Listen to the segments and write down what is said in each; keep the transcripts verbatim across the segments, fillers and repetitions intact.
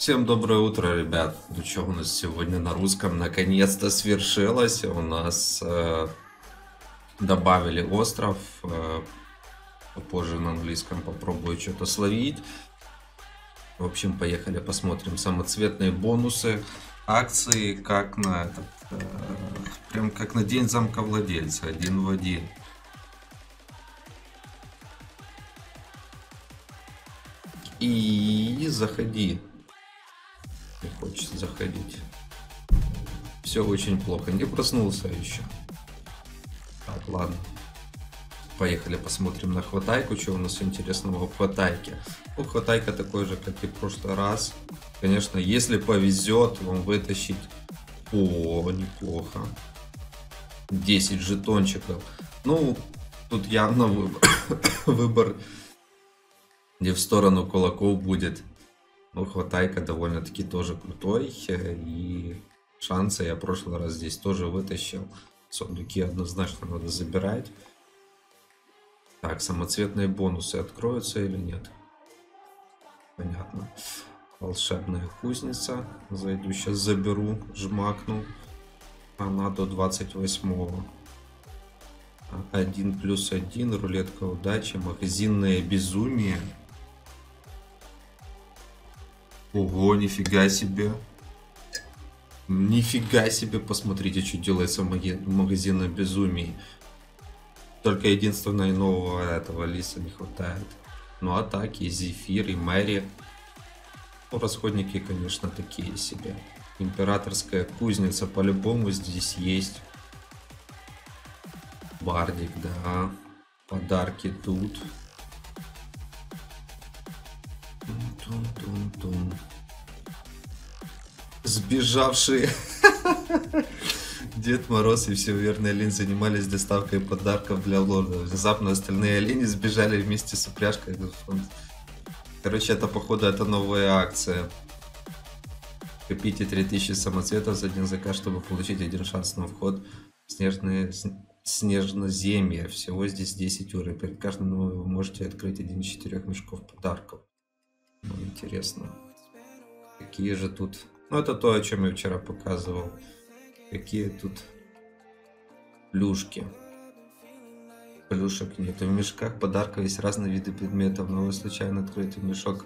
Всем доброе утро, ребят. Ну что у нас сегодня на русском наконец-то свершилось. У нас э, добавили остров. Э, попозже на английском попробую что-то словить. В общем, поехали посмотрим самоцветные бонусы, акции, как на этот, э, прям как на день замка владельца, один в один. И заходи. Не хочется заходить. Все очень плохо. Не проснулся еще. Так, ладно. Поехали посмотрим на хватайку. Что у нас интересного в хватайке? Ну, хватайка такой же, как и в прошлый раз. Конечно, если повезет вам вытащить... О, неплохо. десять жетончиков. Ну, тут явно выбор, выбор не в сторону кулаков будет. Ну, хватайка довольно-таки тоже крутой, и шансы я в прошлый раз здесь тоже вытащил. Сундуки однозначно надо забирать. Так, самоцветные бонусы откроются или нет? Понятно. Волшебная кузница. Зайду, сейчас заберу, жмакну. Она до двадцать восьмого. один плюс один, рулетка удачи, магазинное безумие. Ого, нифига себе. Нифига себе, посмотрите, что делается в магазине безумий. Только единственное нового этого лиса не хватает. Ну а так, и Зефир, и Мэри. Ну, расходники, конечно, такие себе. Императорская кузница по-любому здесь есть. Бардик, да. Подарки тут. Тун-тун-тун. Сбежавшие Дед Мороз и все верные олень занимались доставкой подарков для лорда. Внезапно остальные олени сбежали вместе с упряжкой. Короче, это походу это новая акция. Купите три тысячи самоцветов за один заказ, чтобы получить один шанс на вход в снежные... снежноземья. Всего здесь десять уровней. Перед каждым вы можете открыть один из четырех мешков подарков. Ну, интересно, какие же тут... Ну, это то, о чем я вчера показывал. Какие тут плюшки. Плюшек нет. В мешках подарков есть разные виды предметов, но вы случайно откроете мешок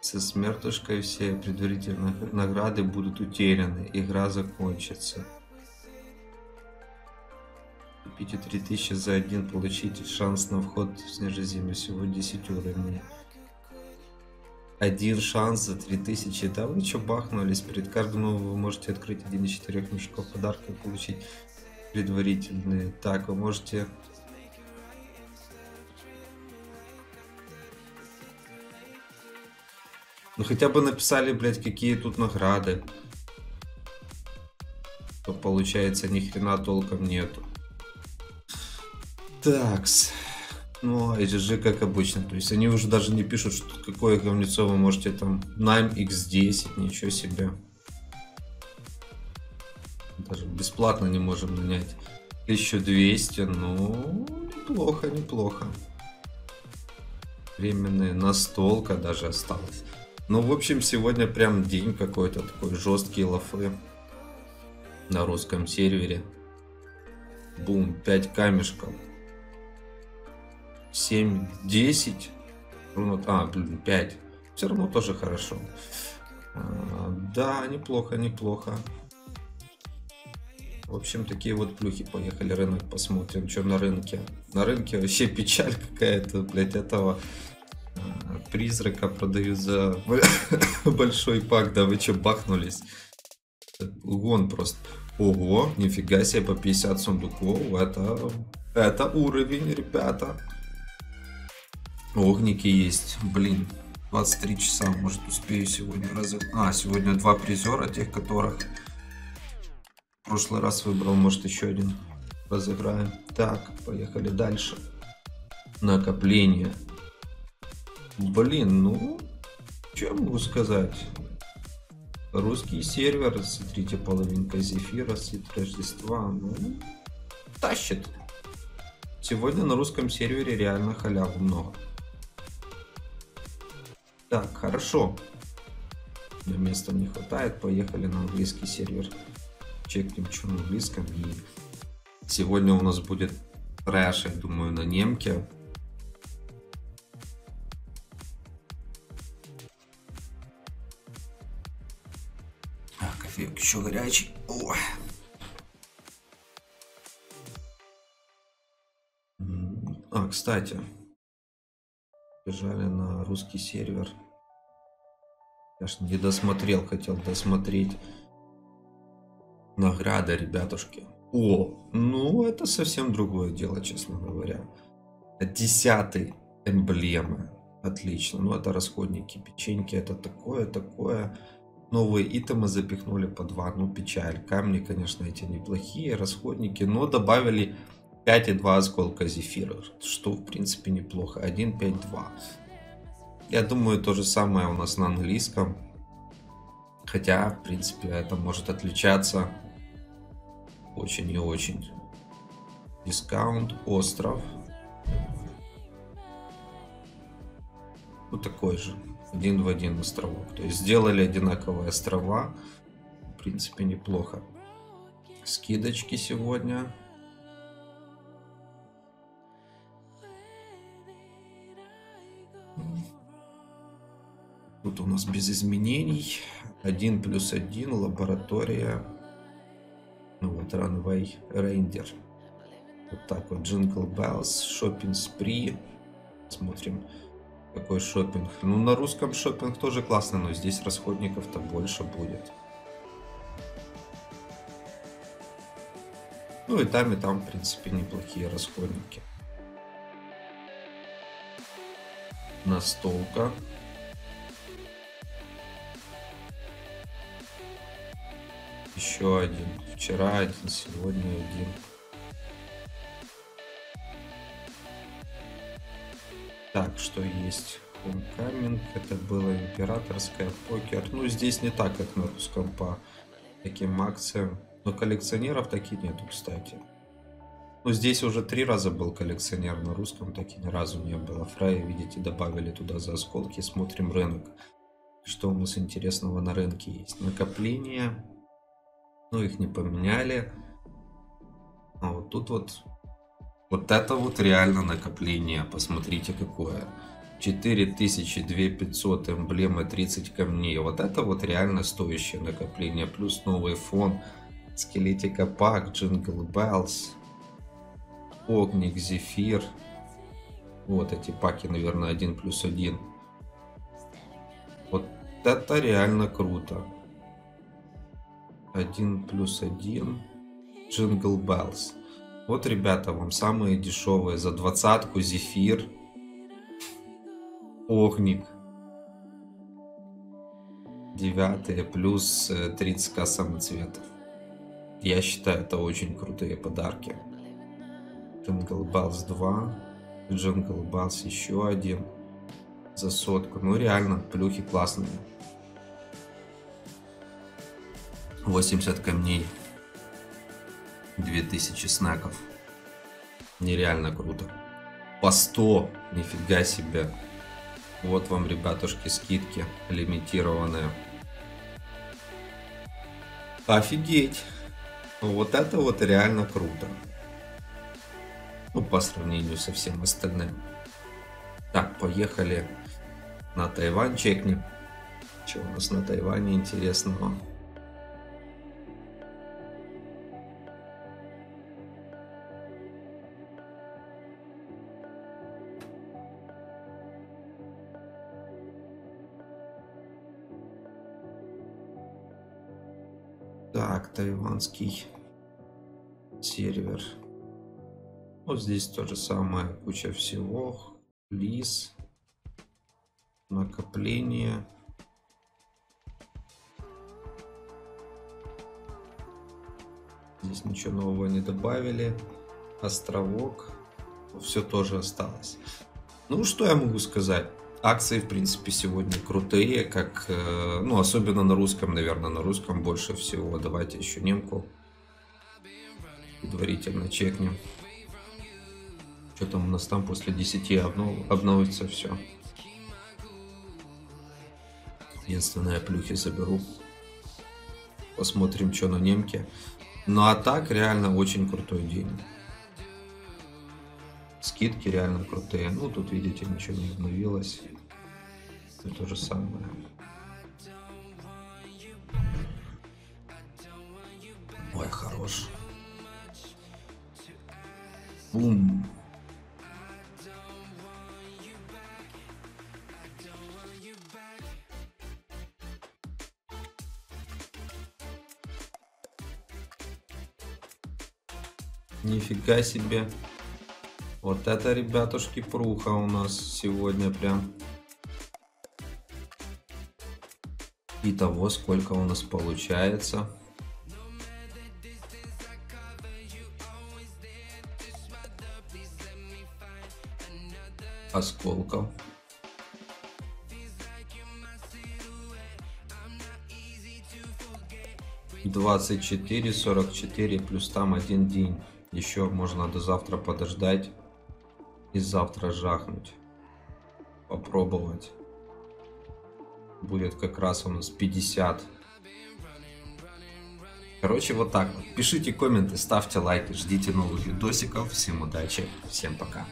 со смертушкой, все предварительные награды будут утеряны. Игра закончится. Купите три тысячи за один, получите шанс на вход в снежноземье. Всего десять уровней. Один шанс за три тысячи. Да вы что бахнулись? Перед каждым вы можете открыть один из четырех мешков подарков и получить предварительные. Так, вы можете... Ну хотя бы написали, блядь, какие тут награды. То получается, ни хрена толком нету. Такс. Ну, эти же как обычно, то есть они уже даже не пишут, что какое говнецо вы можете там, найм икс десять, ничего себе. Даже бесплатно не можем нанять. тысяча двести, ну, неплохо, неплохо. Временная настолка даже осталась. Ну, в общем, сегодня прям день какой-то такой, жесткие лафы на русском сервере. Бум, пять камешков. семь, десять, а, блин, пять, все равно тоже хорошо. А, да, неплохо, неплохо. В общем, такие вот плюхи. Поехали рынок посмотрим, что на рынке. На рынке вообще печаль какая-то, блять, этого а, призрака продают за большой пак, да вы что бахнулись? Угон просто. Ого, нифига себе, по пятьдесят сундуков, это, это уровень, ребята. Огники есть, блин, двадцать три часа, может успею сегодня разы... А, сегодня два призера, тех, которых в прошлый раз выбрал, может еще один разыграем. Так, поехали дальше. Накопление. Блин, ну, что могу сказать? Русский сервер, смотрите, половинка Зефира, Свет Рождества, ну, тащит. Сегодня на русском сервере реально халявы много. Так, хорошо. места не хватает. Поехали на английский сервер. Чекнем, что на английском. И сегодня у нас будет трэш, я думаю, на немке. А, кофеек еще горячий. О. А, кстати, бежали на русский сервер. Я ж не досмотрел, хотел досмотреть. Награда, ребятушки. О, ну это совсем другое дело, честно говоря. Десятый эмблемы. Отлично. Ну это расходники, печеньки, это такое, такое. Новые итемы запихнули по два. Ну печаль. Камни, конечно, эти неплохие. Расходники, но добавили пять и два осколка зефира. Что в принципе неплохо. один, пять, два. Я думаю, то же самое у нас на английском. Хотя, в принципе, это может отличаться очень и очень. Дискаунт, остров. Вот такой же. Один в один островок. То есть сделали одинаковые острова. В принципе, неплохо. Скидочки сегодня. Тут у нас без изменений. один плюс один, лаборатория. Ну вот, Runway Ranger. Вот так вот, Jingle Bells, Shopping Spree. Смотрим, какой шоппинг. Ну, на русском шоппинг тоже классно, но здесь расходников-то больше будет. Ну и там, и там, в принципе, неплохие расходники. Настолка. Еще один. Вчера один, сегодня один. Так, что есть? Homecoming. Это было императорское, покер. Ну, здесь не так, как на русском по таким акциям. Но коллекционеров таки нету, кстати. Ну, здесь уже три раза был коллекционер, на русском таки ни разу не было. Фрая, видите, добавили туда за осколки. Смотрим рынок. Что у нас интересного на рынке есть? Накопление. Ну, их не поменяли. А вот тут вот... Вот это вот реально накопление. Посмотрите, какое. четыре тысячи две тысячи пятьсот эмблемы, тридцать камней. Вот это вот реально стоящее накопление. Плюс новый фон. Скелетика пак, Джингл Беллс. Огник, Зефир. Вот эти паки, наверное, один плюс один. Вот это реально круто. один плюс один, Jingle Bells. Вот, ребята, вам самые дешевые. За двадцатку зефир, огник, девятые плюс тридцать ка самоцветов. Я считаю, это очень крутые подарки. Jingle Bells два, Jingle Bells еще один за сотку. Ну реально, плюхи классные. восемьдесят камней, две тысячи снеков. Нереально круто. По сто, нифига себе. Вот вам, ребятушки, скидки лимитированные. Офигеть. Вот это вот реально круто. Ну, по сравнению со всем остальным. Так, поехали на Тайвань чекнем. Что у нас на Тайване интересного? Так, тайванский сервер. Вот здесь то же самое, куча всего. Лис, накопление. Здесь ничего нового не добавили. Островок. Все тоже осталось. Ну, что я могу сказать? Акции, в принципе, сегодня крутые, как, ну, особенно на русском, наверное, на русском больше всего. Давайте еще немку предварительно чекнем. Что там у нас там после десяти обнов... обновится все. Единственное, плюхи заберу. Посмотрим, что на немке. Ну а так, реально очень крутой день. Скидки реально крутые. Ну, тут, видите, ничего не обновилось. Тут то же самое. Ой, хорош. Бум. Нифига себе. Вот это, ребятушки, пруха у нас сегодня прям. И того, сколько у нас получается. Осколков. двадцать четыре, сорок четыре, плюс там один день. Еще можно до завтра подождать и завтра жахнуть. Попробовать. Будет как раз у нас пятьдесят. Короче, вот так вот. Пишите комменты, ставьте лайки, ждите новых видосиков. Всем удачи, всем пока.